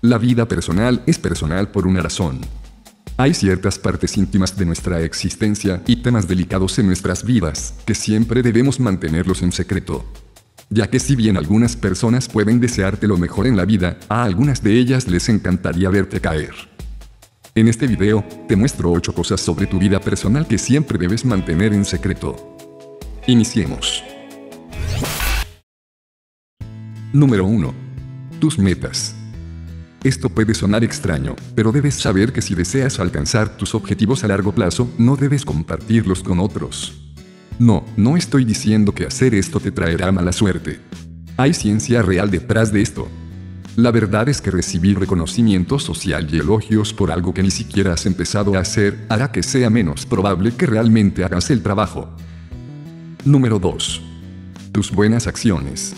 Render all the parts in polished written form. La vida personal es personal por una razón. Hay ciertas partes íntimas de nuestra existencia y temas delicados en nuestras vidas, que siempre debemos mantenerlos en secreto. Ya que si bien algunas personas pueden desearte lo mejor en la vida, a algunas de ellas les encantaría verte caer. En este video, te muestro 8 cosas sobre tu vida personal que siempre debes mantener en secreto. Iniciemos. Número 1. Tus metas. Esto puede sonar extraño, pero debes saber que si deseas alcanzar tus objetivos a largo plazo, no debes compartirlos con otros. No estoy diciendo que hacer esto te traerá mala suerte. Hay ciencia real detrás de esto. La verdad es que recibir reconocimiento social y elogios por algo que ni siquiera has empezado a hacer, hará que sea menos probable que realmente hagas el trabajo. Número 2. Tus buenas acciones.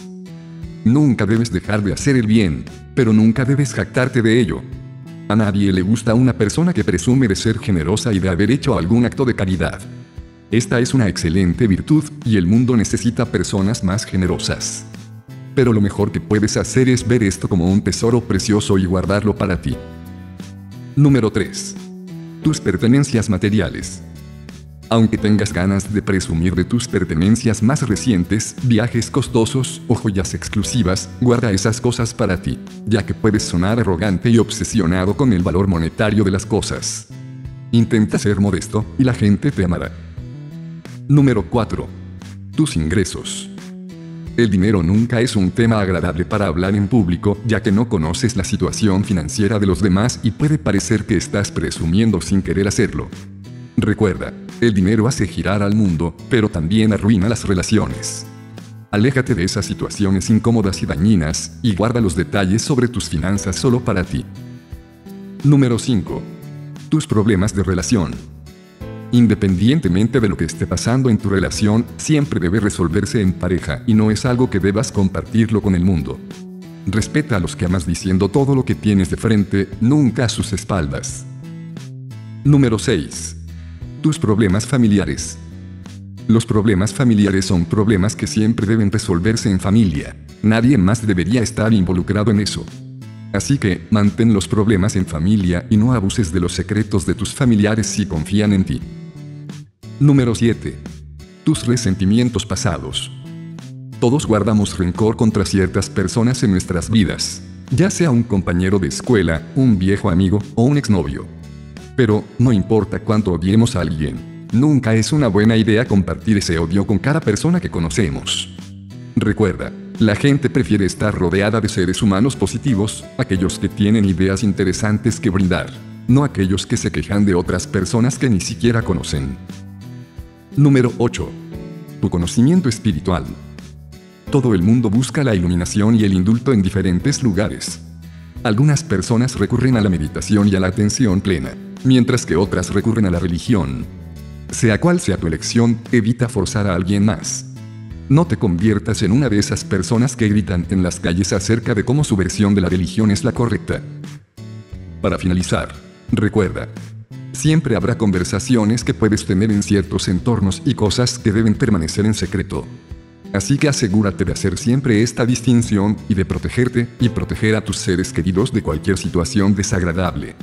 Nunca debes dejar de hacer el bien, pero nunca debes jactarte de ello. A nadie le gusta una persona que presume de ser generosa y de haber hecho algún acto de caridad. Esta es una excelente virtud, y el mundo necesita personas más generosas. Pero lo mejor que puedes hacer es ver esto como un tesoro precioso y guardarlo para ti. Número 3. Tus pertenencias materiales. Aunque tengas ganas de presumir de tus pertenencias más recientes, viajes costosos o joyas exclusivas, guarda esas cosas para ti, ya que puedes sonar arrogante y obsesionado con el valor monetario de las cosas. Intenta ser modesto, y la gente te amará. Número 4. Tus ingresos. El dinero nunca es un tema agradable para hablar en público, ya que no conoces la situación financiera de los demás y puede parecer que estás presumiendo sin querer hacerlo. Recuerda, el dinero hace girar al mundo, pero también arruina las relaciones. Aléjate de esas situaciones incómodas y dañinas, y guarda los detalles sobre tus finanzas solo para ti. Número 5. Tus problemas de relación. Independientemente de lo que esté pasando en tu relación, siempre debe resolverse en pareja, y no es algo que debas compartirlo con el mundo. Respeta a los que amas diciendo todo lo que tienes de frente, nunca a sus espaldas. Número 6. Tus problemas familiares. Los problemas familiares son problemas que siempre deben resolverse en familia. Nadie más debería estar involucrado en eso. Así que, mantén los problemas en familia y no abuses de los secretos de tus familiares si confían en ti. Número 7. Tus resentimientos pasados. Todos guardamos rencor contra ciertas personas en nuestras vidas, ya sea un compañero de escuela, un viejo amigo o un exnovio. Pero, no importa cuánto odiemos a alguien, nunca es una buena idea compartir ese odio con cada persona que conocemos. Recuerda, la gente prefiere estar rodeada de seres humanos positivos, aquellos que tienen ideas interesantes que brindar, no aquellos que se quejan de otras personas que ni siquiera conocen. Número 8. Tu conocimiento espiritual. Todo el mundo busca la iluminación y el indulto en diferentes lugares. Algunas personas recurren a la meditación y a la atención plena, mientras que otras recurren a la religión. Sea cual sea tu elección, evita forzar a alguien más. No te conviertas en una de esas personas que gritan en las calles acerca de cómo su versión de la religión es la correcta. Para finalizar, recuerda, siempre habrá conversaciones que puedes tener en ciertos entornos y cosas que deben permanecer en secreto. Así que asegúrate de hacer siempre esta distinción y de protegerte y proteger a tus seres queridos de cualquier situación desagradable.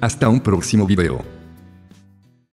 Hasta un próximo video.